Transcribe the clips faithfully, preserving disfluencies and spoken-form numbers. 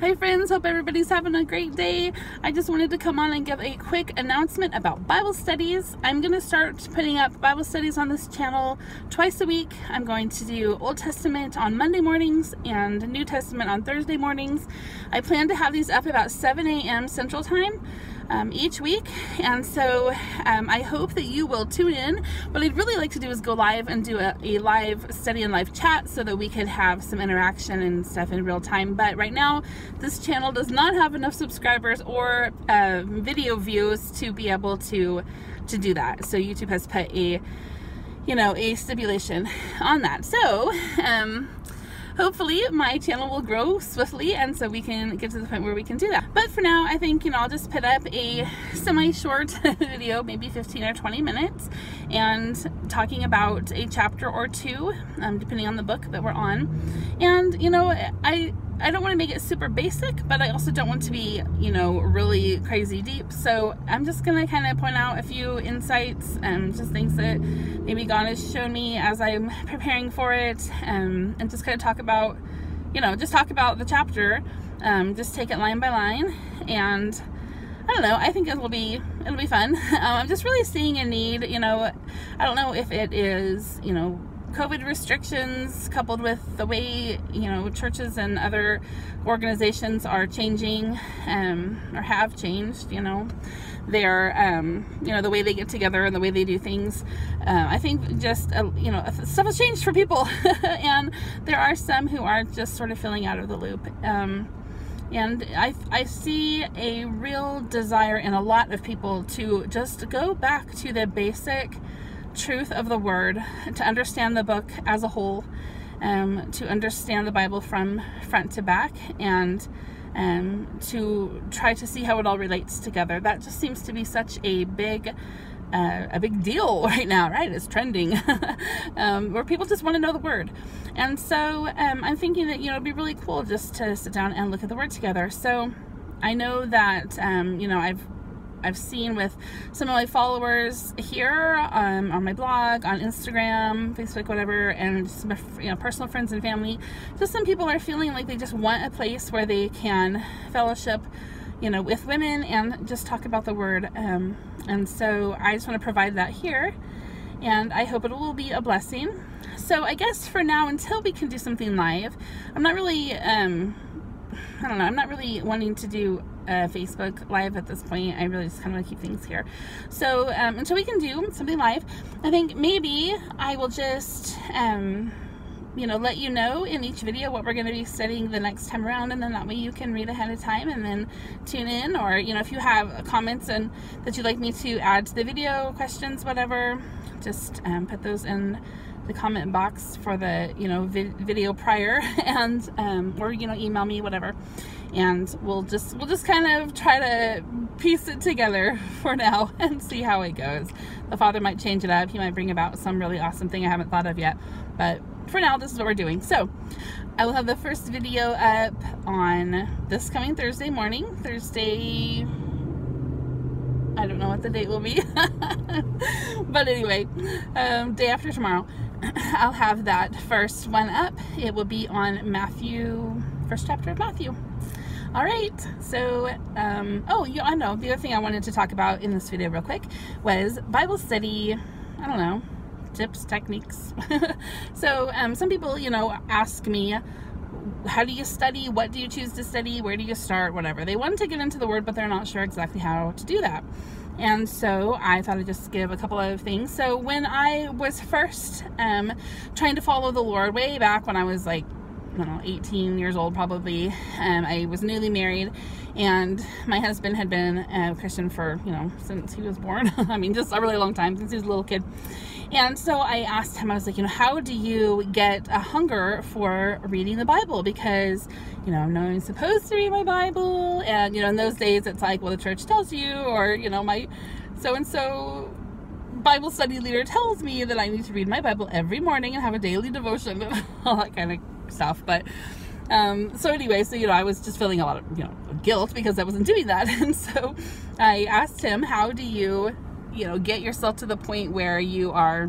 Hi friends, hope everybody's having a great day. I just wanted to come on and give a quick announcement about Bible studies. I'm going to start putting up Bible studies on this channel twice a week. I'm going to do Old Testament on Monday mornings and New Testament on Thursday mornings. I plan to have these up about seven A M Central Time um, each week, and so um, I hope that you will tune in. What I'd really like to do is go live and do a, a live study and live chat so that we could have some interaction and stuff in real time, but right now this channel does not have enough subscribers or uh, video views to be able to to do that. So YouTube has put a, you know, a stipulation on that. So um, hopefully my channel will grow swiftly, and so we can get to the point where we can do that. But for now, I think, you know, I'll just put up a semi-short video, maybe fifteen or twenty minutes, and talking about a chapter or two, um, depending on the book that we're on. And, you know, I... I don't want to make it super basic, but I also don't want to be, you know, really crazy deep. So I'm just going to kind of point out a few insights and um, just things that maybe God has shown me as I'm preparing for it, um, and just kind of talk about, you know, just talk about the chapter, um, just take it line by line. And I don't know, I think it'll be, it'll be fun. um, I'm just really seeing a need, you know, I don't know if it is, you know, COVID restrictions coupled with the way, you know, churches and other organizations are changing, um, or have changed, you know, their, um, you know, the way they get together and the way they do things. Uh, I think just, uh, you know, stuff has changed for people. And there are some who are just sort of feeling out of the loop. Um, And I, I see a real desire in a lot of people to just go back to the basic truth of the word, to understand the book as a whole, um, to understand the Bible from front to back, and um, to try to see how it all relates together. That just seems to be such a big Uh, a big deal right now, right? It's trending. um, where people just want to know the word. And so um, I'm thinking that, you know, it'd be really cool just to sit down and look at the word together. So I know that, um, you know, I've I've seen with some of my followers here um, on my blog, on Instagram, Facebook, whatever, and just, you know, personal friends and family, just some people are feeling like they just want a place where they can fellowship, you know, with women and just talk about the word. Um, and so I just want to provide that here, and I hope it will be a blessing. So I guess for now, until we can do something live, I'm not really, um, I don't know, I'm not really wanting to do Uh, Facebook live at this point. I really just kind of want to keep things here. So um, until we can do something live, I think maybe I will just um, you know, let you know in each video what we're going to be studying the next time around, and then that way you can read ahead of time and then tune in. Or, you know, if you have comments and that you'd like me to add to the video, questions, whatever, just um, put those in the comment box for the, you know, vi video prior, and um, or, you know, email me, whatever, and we'll just we'll just kind of try to piece it together for now and see how it goes. The Father might change it up. He might bring about some really awesome thing I haven't thought of yet, but for now this is what we're doing. So I will have the first video up on this coming Thursday morning. Thursday, I don't know what the date will be, but anyway, um, day after tomorrow, I'll have that first one up. It will be on Matthew, first chapter of Matthew. All right, so, um, oh, yeah, I know, the other thing I wanted to talk about in this video real quick was Bible study, I don't know, tips, techniques. So um, some people, you know, ask me, how do you study? What do you choose to study? Where do you start? Whatever. They want to get into the word, but they're not sure exactly how to do that. And so I thought I'd just give a couple of things. So when I was first um, trying to follow the Lord, way back when I was like, I don't know, eighteen years old probably, um, I was newly married, and my husband had been a Christian for, you know, since he was born. I mean, just a really long time, since he was a little kid. And so I asked him, I was like, you know, how do you get a hunger for reading the Bible? Because, you know, I'm not even supposed to read my Bible. And, you know, in those days it's like, well, the church tells you, or, you know, my so-and-so Bible study leader tells me that I need to read my Bible every morning and have a daily devotion, all that kind of stuff. But Um, so anyway, so, you know, I was just feeling a lot of, you know, guilt because I wasn't doing that. And so I asked him, how do you, you know, get yourself to the point where you are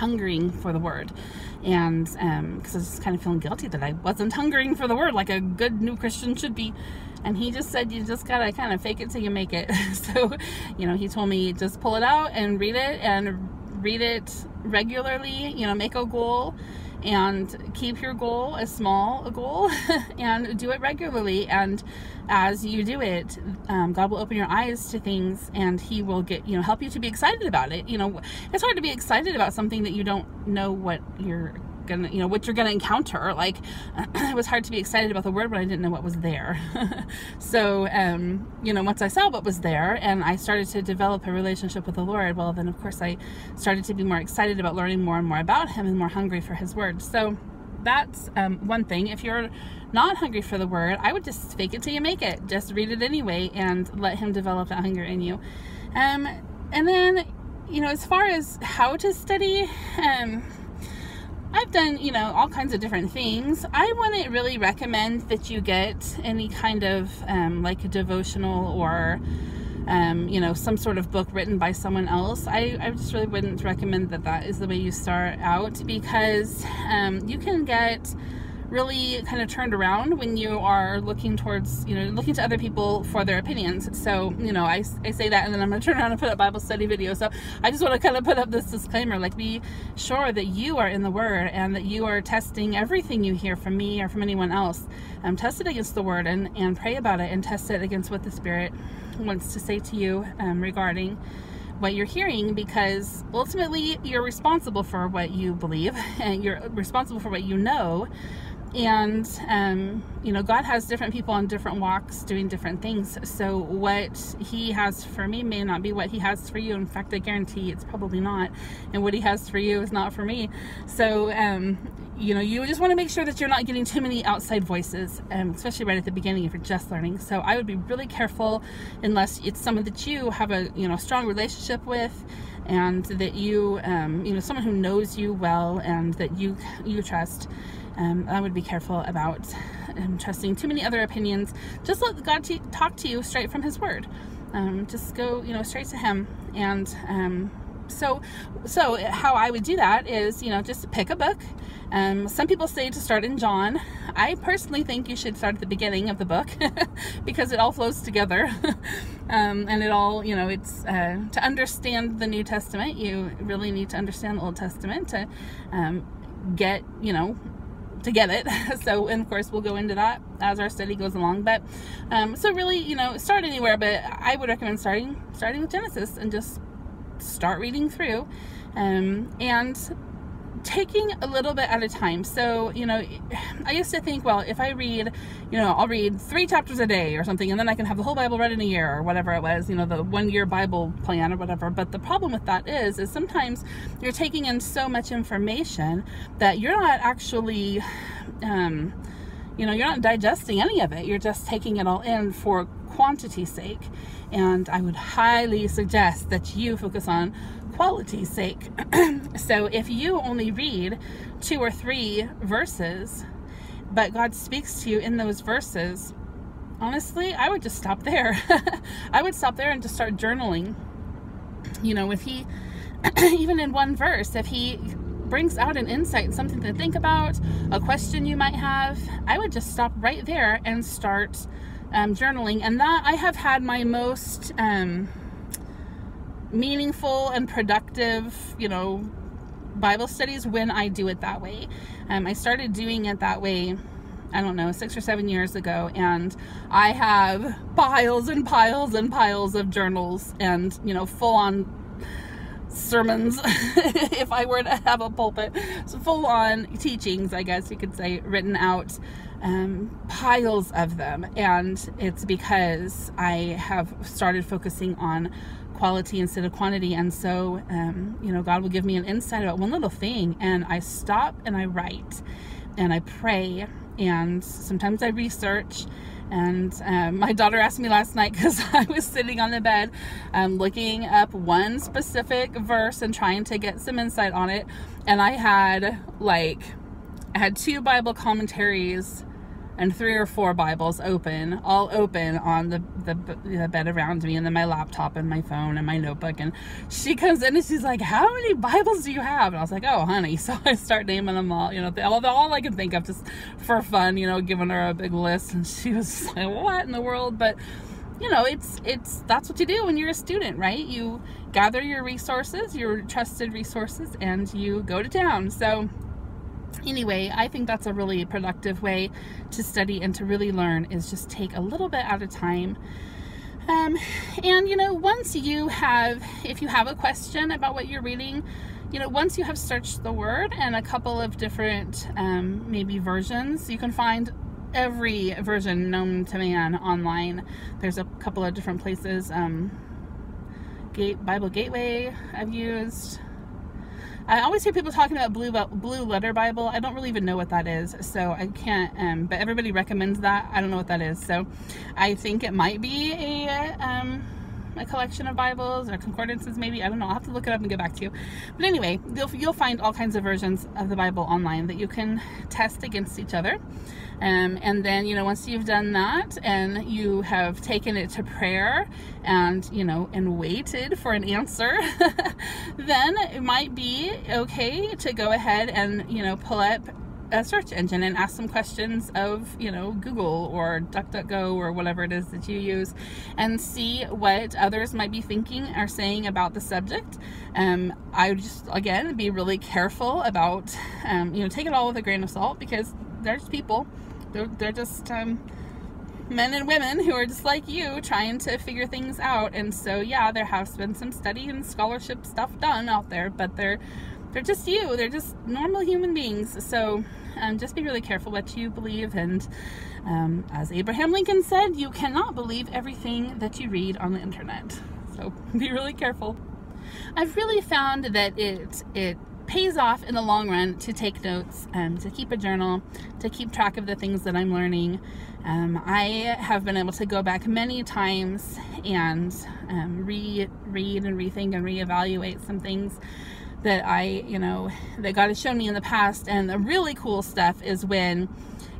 hungering for the word? And um, because I was kind of feeling guilty that I wasn't hungering for the word like a good new Christian should be. And he just said, you just got to kind of fake it till you make it. So, you know, he told me just pull it out and read it and read it regularly, you know, make a goal and keep your goal a small goal and do it regularly. And as you do it, um, God will open your eyes to things, and he will get, you know, help you to be excited about it. You know, it's hard to be excited about something that you don't know what you're gonna, you know, what you're gonna encounter. Like it was hard to be excited about the word when I didn't know what was there. So, um, you know, once I saw what was there and I started to develop a relationship with the Lord, well, then of course I started to be more excited about learning more and more about him and more hungry for his word. So that's um, one thing. If you're not hungry for the word, I would just fake it till you make it. Just read it anyway and let him develop that hunger in you. Um, and then, you know, as far as how to study, um, I've done, you know, all kinds of different things. I wouldn't really recommend that you get any kind of um, like a devotional or, um, you know, some sort of book written by someone else. I, I just really wouldn't recommend that that is the way you start out, because um, you can get really kind of turned around when you are looking towards, you know, looking to other people for their opinions. So, you know, I, I say that and then I'm going to turn around and put up Bible study videos. So I just want to kind of put up this disclaimer, like be sure that you are in the word and that you are testing everything you hear from me or from anyone else. Um, test it against the word and, and pray about it, and test it against what the Spirit wants to say to you um, regarding what you're hearing, because ultimately you're responsible for what you believe and you're responsible for what you know. And, um, you know, God has different people on different walks doing different things. So what he has for me may not be what he has for you. In fact, I guarantee it's probably not. And what he has for you is not for me. So, um, you know, you just want to make sure that you're not getting too many outside voices, um, especially right at the beginning if you're just learning. So I would be really careful unless it's someone that you have a, you know, strong relationship with, and that you, um, you know, someone who knows you well and that you, you trust. Um, I would be careful about um, trusting too many other opinions. Just let God t talk to you straight from his word. Um, just go, you know, straight to him. And um, so, so how I would do that is, you know, just pick a book. Um, some people say to start in John. I personally think you should start at the beginning of the book because it all flows together. um, and it all, you know, it's uh, to understand the New Testament, you really need to understand the Old Testament to um, get, you know, to get it. So, and of course we'll go into that as our study goes along, but um, so really, you know, start anywhere, but I would recommend starting starting with Genesis and just start reading through um, and taking a little bit at a time. So, you know, I used to think, well, if I read, you know, I'll read three chapters a day or something, and then I can have the whole Bible read in a year or whatever it was, you know, the one year Bible plan or whatever. But the problem with that is, is sometimes you're taking in so much information that you're not actually, um, you know, you're not digesting any of it. You're just taking it all in for quantity's sake. And I would highly suggest that you focus on quality's sake. So if you only read two or three verses, but God speaks to you in those verses, honestly, I would just stop there. I would stop there and just start journaling. You know, if he, even in one verse, if he brings out an insight, something to think about, a question you might have, I would just stop right there and start um, journaling. And that I have had my most um, meaningful and productive, you know, Bible studies when I do it that way. Um, I started doing it that way, I don't know, six or seven years ago, and I have piles and piles and piles of journals and, you know, full-on sermons if I were to have a pulpit, so full-on teachings, I guess you could say, written out, um, piles of them. And it's because I have started focusing on quality instead of quantity. And so, um, you know, God will give me an insight about one little thing, and I stop and I write and I pray, and sometimes I research. And um, my daughter asked me last night, because I was sitting on the bed um, looking up one specific verse and trying to get some insight on it, and I had like I had two Bible commentaries and three or four Bibles open, all open on the, the, the bed around me, and then my laptop and my phone and my notebook. And she comes in and she's like, how many Bibles do you have? And I was like, oh, honey. So I start naming them all, you know, all, all I can think of just for fun, you know, giving her a big list. And she was just like, what in the world? But you know, it's, it's, that's what you do when you're a student, right? You gather your resources, your trusted resources, and you go to town. So anyway, I think that's a really productive way to study and to really learn, is just take a little bit at a time. Um, and you know, once you have, if you have a question about what you're reading, you know, once you have searched the word and a couple of different, um, maybe versions, you can find every version known to man online. There's a couple of different places. Um, Gate, Bible Gateway I've used. I always hear people talking about Blue, Blue Letter Bible. I don't really even know what that is, so I can't, um, but everybody recommends that. I don't know what that is, so I think it might be a, um, a collection of Bibles or concordances, maybe. I don't know. I'll have to look it up and get back to you. But anyway, you'll, you'll find all kinds of versions of the Bible online that you can test against each other. Um, and then, you know, once you've done that and you have taken it to prayer and, you know, and waited for an answer, then it might be okay to go ahead and, you know, pull up a search engine and ask some questions of, you know, Google or DuckDuckGo or whatever it is that you use, and see what others might be thinking or saying about the subject. Um, I would just, again, be really careful about, um, you know, take it all with a grain of salt, because there's people, they're, they're just um, men and women who are just like you, trying to figure things out. And so, yeah, there has been some study and scholarship stuff done out there, but they're They're just you. They're just normal human beings. So um, just be really careful what you believe. And um, as Abraham Lincoln said, you cannot believe everything that you read on the internet. So be really careful. I've really found that it, it pays off in the long run to take notes, um, to keep a journal, to keep track of the things that I'm learning. Um, I have been able to go back many times and um, re read and rethink and reevaluate some things that I, you know, that God has shown me in the past. And the really cool stuff is when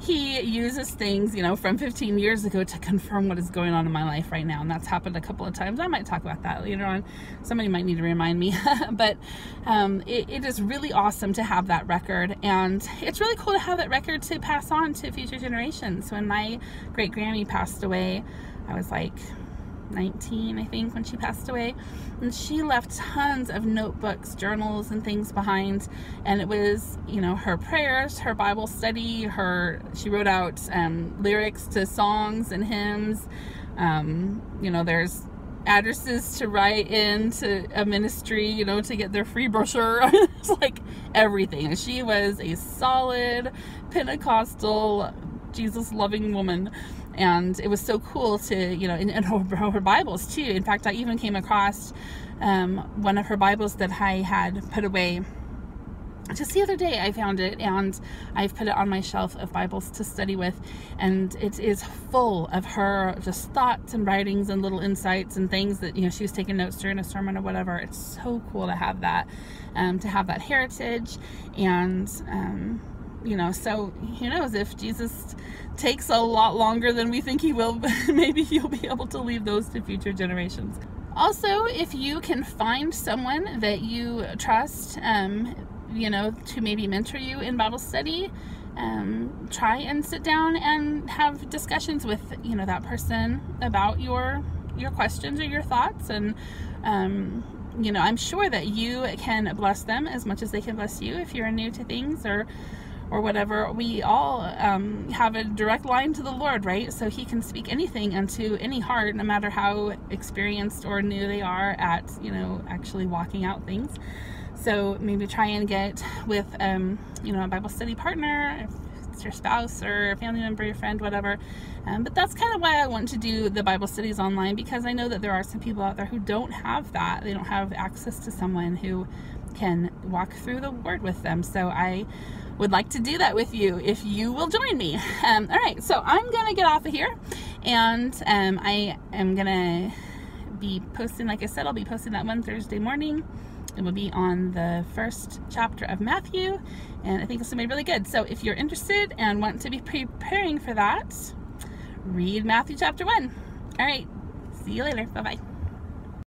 he uses things, you know, from fifteen years ago to confirm what is going on in my life right now. And that's happened a couple of times. I might talk about that later on. Somebody might need to remind me. But um, it, it is really awesome to have that record. And it's really cool to have that record to pass on to future generations. When my great Grammy passed away, I was like nineteen, I think, when she passed away, and she left tons of notebooks, journals, and things behind. And it was, you know, her prayers, her Bible study, her, she wrote out um, lyrics to songs and hymns. Um, you know, there's addresses to write into a ministry, you know, to get their free brochure. It's like everything. And she was a solid Pentecostal, Jesus-loving woman. And it was so cool to, you know, and, and her, her Bibles too. In fact, I even came across um, one of her Bibles that I had put away. Just the other day I found it, and I've put it on my shelf of Bibles to study with, and it is full of her just thoughts and writings and little insights and things that, you know, she was taking notes during a sermon or whatever. It's so cool to have that, um, to have that heritage. And um, you know, so who knows, if Jesus takes a lot longer than we think he will, maybe you'll be able to leave those to future generations. Also, if you can find someone that you trust, um, you know, to maybe mentor you in Bible study, um, try and sit down and have discussions with, you know, that person about your, your questions or your thoughts. And, um, you know, I'm sure that you can bless them as much as they can bless you if you're new to things, or or whatever. We all um, have a direct line to the Lord, right? So he can speak anything into any heart, no matter how experienced or new they are at, you know, actually walking out things. So maybe try and get with, um, you know, a Bible study partner, if it's your spouse or a family member, your friend, whatever. Um, but that's kind of why I want to do the Bible studies online, because I know that there are some people out there who don't have that. They don't have access to someone who can walk through the word with them. So I would like to do that with you if you will join me. Um, all right, so I'm gonna get off of here, and um, I am gonna be posting, like I said, I'll be posting that one Thursday morning. It will be on the first chapter of Matthew, and I think this will be really good. So if you're interested and want to be preparing for that, read Matthew chapter one. All right, see you later. Bye-bye.